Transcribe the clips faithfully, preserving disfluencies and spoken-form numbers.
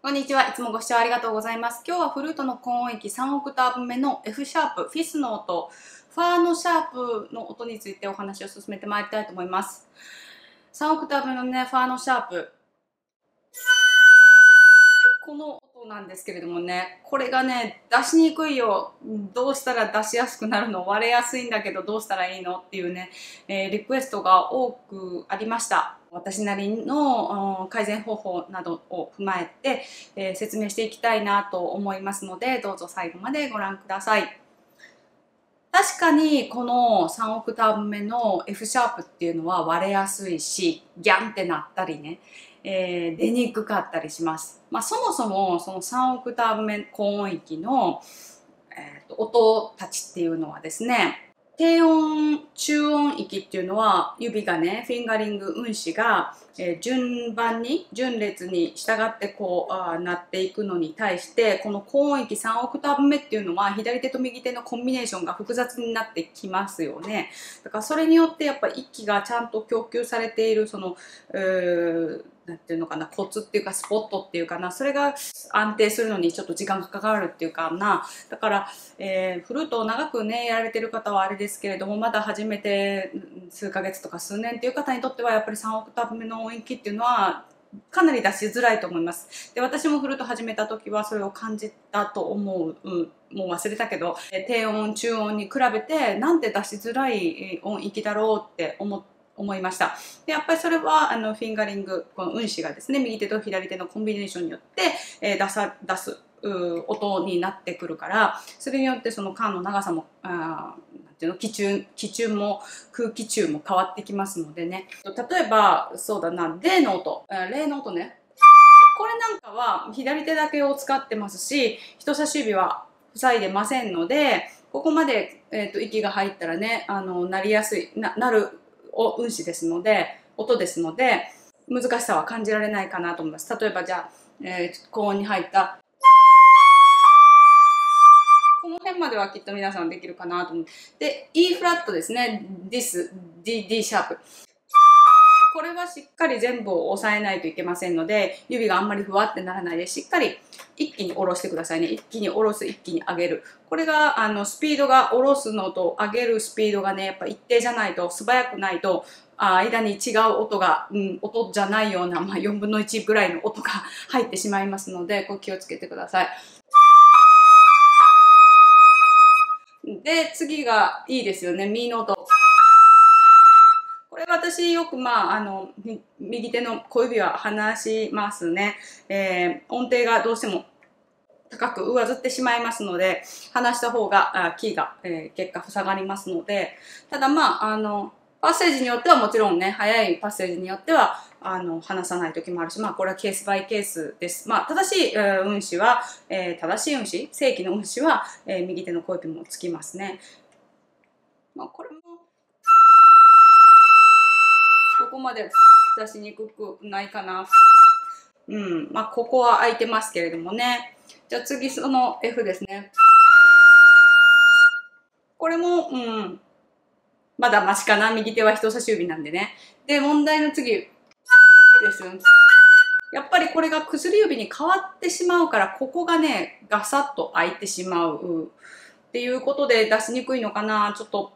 こんにちは。いつもご視聴ありがとうございます。今日はフルートの根音域さんオクターブ目の F シャープ、フィスの音、ファーのシャープの音についてお話を進めてまいりたいと思います。さんオクターブのね、ファーのシャープ。この音なんですけれどもね、これがね、出しにくいよ。どうしたら出しやすくなるの？割れやすいんだけどどうしたらいいの？っていうね、えー、リクエストが多くありました。私なりの改善方法などを踏まえて、えー、説明していきたいなと思いますので、どうぞ最後までご覧ください。確かにこのさんオクターブ目の F シャープっていうのは割れやすいし、ギャンってなったりね、えー、出にくかったりします。まあ、そもそもそのさんオクターブ目高音域の、えー、と音たちっていうのはですね、低音、中音域っていうのは指がね、フィンガリング、運指が、えー、順番に、順列に従ってこうあなっていくのに対して、この高音域さんオクターブ目っていうのは左手と右手のコンビネーションが複雑になってきますよね。だからそれによってやっぱ息がちゃんと供給されているその、えーなんていうのかな、コツっていうかスポットっていうかな、それが安定するのにちょっと時間がかかるっていうかな。だから、えー、フルートを長くねやられてる方はあれですけれども、まだ始めて数ヶ月とか数年っていう方にとってはやっぱりさんオクターブ目の音域っていうのはかなり出しづらいと思います。で、私もフルート始めた時はそれを感じたと思う、うん、もう忘れたけど、低音中音に比べてなんて出しづらい音域だろうって思って思いました。で、やっぱりそれはあのフィンガリング、この運指がですね、右手と左手のコンビネーションによって、えー、出さ出す音になってくるから、それによってその管の長さもあっていうの気中気中も空気中も変わってきますのでね。例えばそうだな、例の音例の音ね、これなんかは左手だけを使ってますし、人差し指は塞いでませんので、ここまで、えー、と息が入ったらね、あのなりやすい な, なるを運指ですので、音ですので、難しさは感じられないかなと思います。例えばじゃあ、えー、高音に入ったこの辺まではきっと皆さんできるかなと思って、で E フラットですね、 This D, D シャープ、これはしっかり全部を押さえないといけませんので、指があんまりふわってならないで、しっかり一気に下ろしてくださいね。一気に下ろす、一気に上げる。これが、あの、スピードが、下ろすのと上げるスピードがね、やっぱ一定じゃないと、素早くないと、あ間に違う音が、うん、音じゃないような、まあ、よんぶんのいちぐらいの音が入ってしまいますので、こう気をつけてください。で、次がいいですよね。ミの音。これ私よく、まあ、あの右手の小指は離しますね、えー、音程がどうしても高く上ずってしまいますので、離した方がキーが、えー、結果塞がりますので、ただまああのパッセージによってはもちろんね、早いパッセージによってはあの離さない時もあるし、まあこれはケースバイケースです。まあ正しい、えー、運指は、えー、正しい運指、正規の運指は、えー、右手の小指もつきますね。まあこれもここまで出しにくくないかな。うん。まあ、ここは空いてますけれどもね。じゃあ次、その F ですね。これも、うん。まだマシかな。右手は人差し指なんでね。で、問題の次です。やっぱりこれが薬指に変わってしまうから、ここがね、ガサッと空いてしまう。っていうことで出しにくいのかな。ちょっと。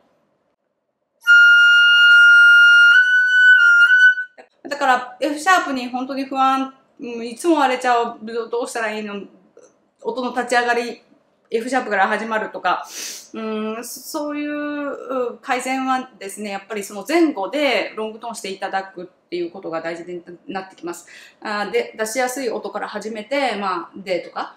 だから F シャープに本当に不安、いつも割れちゃう、どうしたらいいの、音の立ち上がり F シャープから始まるとか、うん、そういう改善はですね、やっぱりその前後でロングトーンしていただくっていうことが大事になってきます。あで、出しやすい音から始めて、まあ、でとか。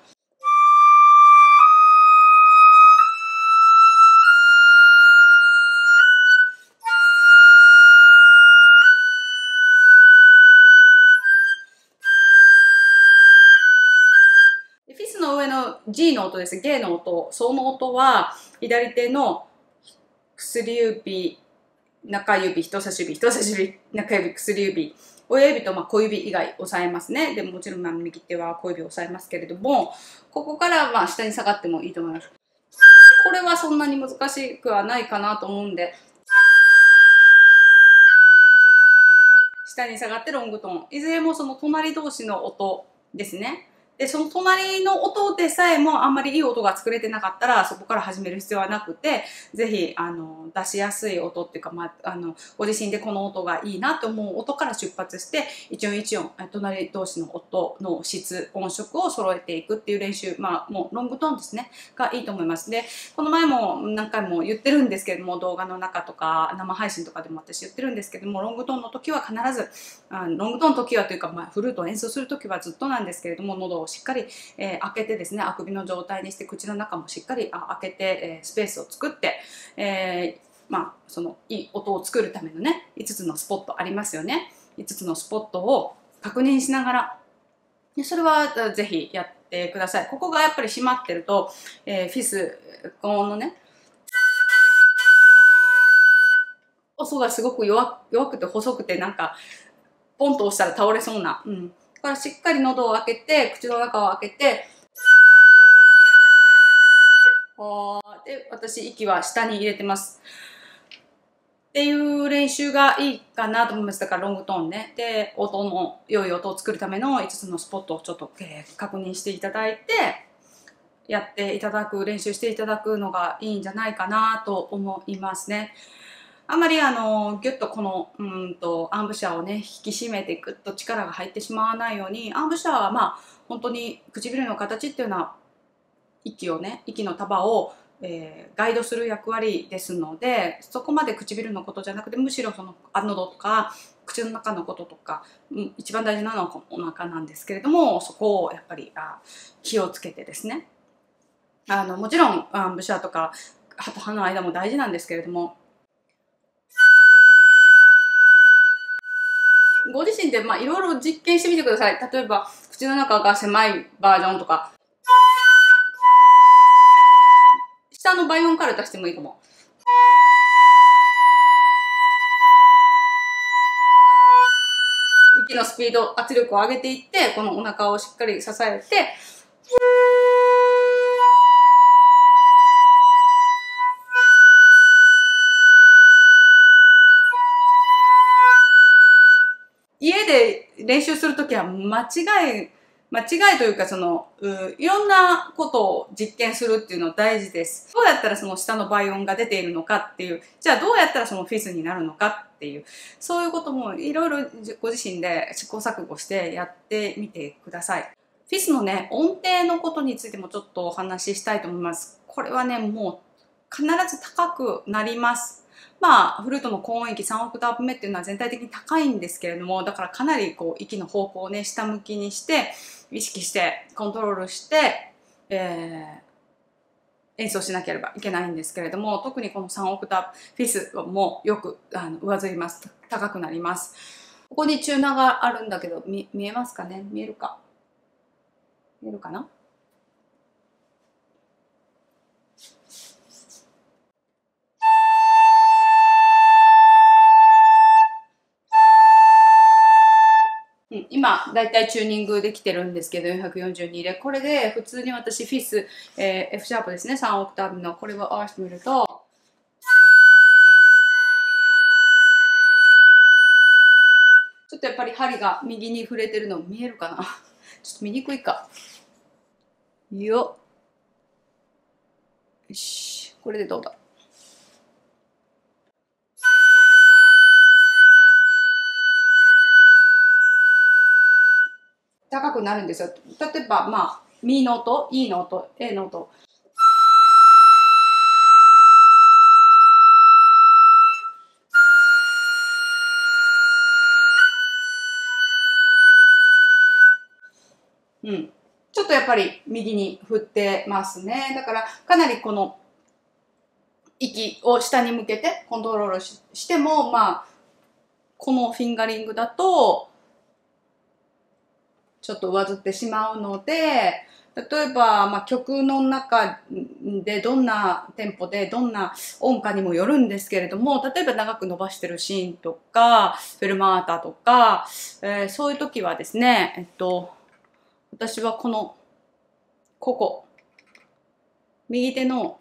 G の音です。G の音。その音は、左手の薬指、中指、人差し指、人差し指、中指、薬指、親指とまあ小指以外押さえますね。で、もちろんまあ右手は小指を押さえますけれども、ここからは下に下がってもいいと思います。これはそんなに難しくはないかなと思うんで、下に下がってロングトーン。いずれもその隣同士の音ですね。で、その隣の音でさえもあんまりいい音が作れてなかったら、そこから始める必要はなくて、ぜひ、あの、出しやすい音っていうか、まあ、あの、ご自身でこの音がいいなと思う音から出発して、一音一音、隣同士の音の質、音色を揃えていくっていう練習、まあ、もうロングトーンですね、がいいと思います。で、この前も何回も言ってるんですけども、動画の中とか、生配信とかでも私言ってるんですけども、ロングトーンの時は必ず、あのロングトーンの時はというか、まあ、フルートを演奏する時はずっとなんですけれども、喉をしっかり、えー、開けてですね、あくびの状態にして口の中もしっかりあ開けて、えー、スペースを作って、えーまあ、そのいい音を作るためのねいつつのスポットありますよね。いつつのスポットを確認しながら、でそれはぜひやってください。ここがやっぱり閉まってると、えー、フィス高音のね音がすごく 弱, 弱くて細くてなんかポンと押したら倒れそうな。うんからしっかり喉を開けて口の中を開けてで私息は下に入れてますっていう練習がいいかなと思います。だからロングトーンねで音の良い音を作るためのいつつのスポットをちょっと、えー、確認していただいてやっていただく練習していただくのがいいんじゃないかなと思いますね。あんまりあのギュッとこのうんとアンブシャーをね引き締めてグッと力が入ってしまわないように、アンブシャーはまあ本当に唇の形っていうのは息をね息の束を、えー、ガイドする役割ですので、そこまで唇のことじゃなくてむしろその喉とか口の中のこととか、うん、一番大事なのはお腹なんですけれども、そこをやっぱりあ気をつけてですね、あのもちろんアンブシャーとか歯と歯の間も大事なんですけれども。ご自身でまあいろいろ実験してみてください。例えば口の中が狭いバージョンとか下の倍音から出してもいいかも。息のスピード圧力を上げていってこのお腹をしっかり支えて練習するときは間違い、間違いというかそのう、いろんなことを実験するっていうのは大事です。どうやったらその下の倍音が出ているのかっていう、じゃあどうやったらそのフィスになるのかっていう、そういうこともいろいろご自身で試行錯誤してやってみてください。フィスのね、音程のことについてもちょっとお話ししたいと思います。これはね、もう必ず高くなります。まあ、フルートの高音域さんオクターブ目っていうのは全体的に高いんですけれども、だからかなりこう息の方向をね下向きにして意識してコントロールして、えー、演奏しなければいけないんですけれども、特にこのさんオクターブフィスもよくあの上ずります。高くなります。ここにチューナーがあるんだけど 見, 見えますかね見えるか見えるかな。今だいたいチューニングできてるんですけどよんよんにでこれで普通に私フィス、えー、F シャープですねさんオクターブのこれを合わせてみるとちょっとやっぱり針が右に触れてるの見えるかなちょっと見にくいかよっよしこれでどうだ。高くなるんですよ。例えば、まあ、ミの音、イの音、エの音。うん、ちょっとやっぱり右に振ってますね。だから、かなりこの。息を下に向けて、コントロール し, しても、まあ。このフィンガリングだと。ちょっと上ずってしまうので、例えば、まあ、曲の中でどんなテンポでどんな音かにもよるんですけれども、例えば長く伸ばしてるシーンとかフェルマータとか、えー、そういう時はですね、えっと、私はこのここ右手の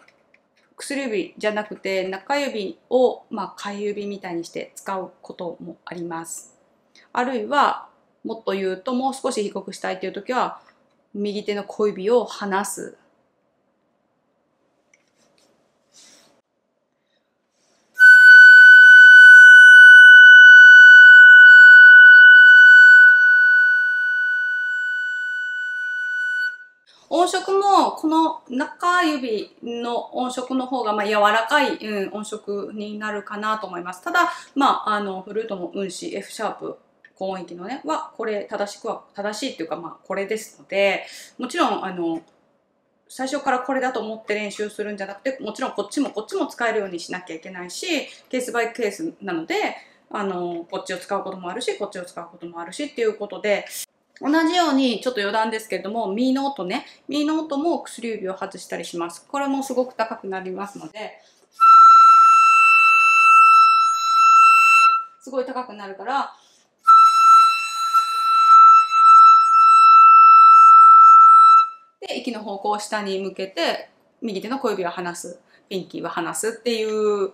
薬指じゃなくて中指を、まあ、替え指みたいにして使うこともあります。あるいはもっと言うともう少し低くしたいという時は右手の小指を離す。音色もこの中指の音色の方がまあ柔らかい、うん、音色になるかなと思います。ただ、まあ、あのフルートも運指 F シャープ高音域のねはこれ正しくは正しいっていうか、まあ、これですので、もちろんあの最初からこれだと思って練習するんじゃなくて、もちろんこっちもこっちも使えるようにしなきゃいけないし、ケースバイケースなのであのこっちを使うこともあるしこっちを使うこともあるしっていうことで。同じように、ちょっと余談ですけれども、ミの音ね。ミの音も薬指を外したりします。これもすごく高くなりますので、すごい高くなるから、で、息の方向を下に向けて、右手の小指は離す、ピンキーは離すっていう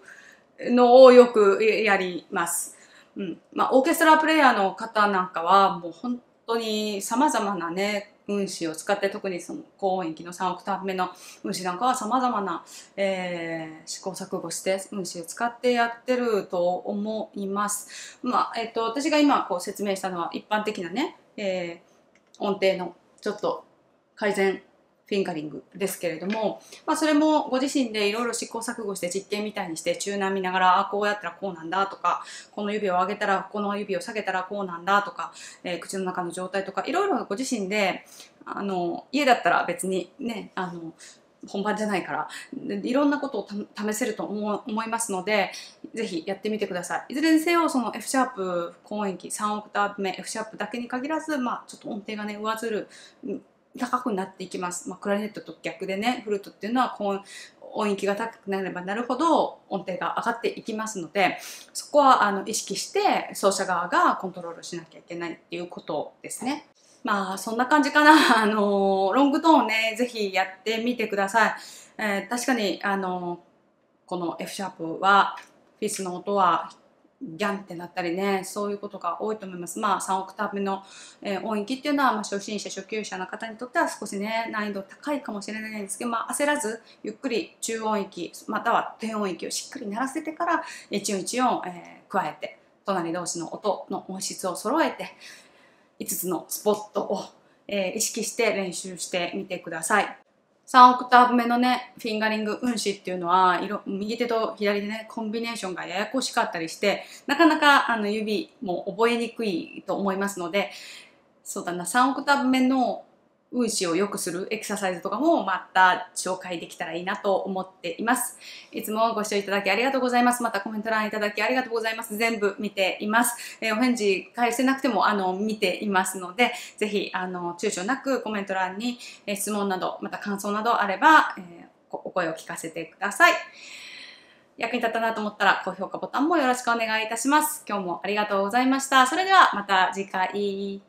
のをよくやります。うん。まあ、オーケストラプレイヤーの方なんかは、もう本当本当にさまざまなね運指を使って、特にその高音域のさんオクターブ目の運指なんかはさまざまな、えー、試行錯誤して運指を使ってやってると思います。まあえっと、私が今こう説明したのは一般的なね、えー、音程のちょっと改善フィンガリングですけれども、まあ、それもご自身でいろいろ試行錯誤して実験みたいにしてチューナー見ながら、あこうやったらこうなんだとか、この指を上げたらこの指を下げたらこうなんだとか、えー、口の中の状態とかいろいろご自身で、あの家だったら別にねあの本番じゃないからいろんなことを試せると思いますので、ぜひやってみてください。いずれにせよその F シャープ高音域さんオクターブ目 F シャープだけに限らず、まあ、ちょっと音程がね上ずる。高くなっていきます。まあ、クラリネットと逆でね、フルートっていうのは高音域が高くなればなるほど音程が上がっていきますので、そこはあの意識して奏者側がコントロールしなきゃいけないっていうことですね。まあそんな感じかな。あのロングトーンね、ぜひやってみてください。えー、確かにあのこの F シャープはフィスの音はギャンってなったりね、そういうことが多いと思います。まあさんオクターブの、えー、音域っていうのは、まあ、初心者初級者の方にとっては少しね難易度高いかもしれないんですけど、まあ、焦らずゆっくり中音域または低音域をしっかり鳴らせてから一音一音、えー、加えて隣同士の音の音質を揃えていつつのスポットを、えー、意識して練習してみてください。さんオクターブ目のね、フィンガリング運指っていうのは、右手と左でね、コンビネーションがややこしかったりして、なかなかあの指も覚えにくいと思いますので、そうだな、さんオクターブ目の運指を良くするエクササイズとかもまた紹介できたらいいなと思っています。いつもご視聴いただきありがとうございます。またコメント欄いただきありがとうございます。全部見ています。えー、お返事返せなくてもあの見ていますので、ぜひあの躊躇なくコメント欄に、えー、質問など、また感想などあれば、えー、お声を聞かせてください。役に立ったなと思ったら高評価ボタンもよろしくお願いいたします。今日もありがとうございました。それではまた次回。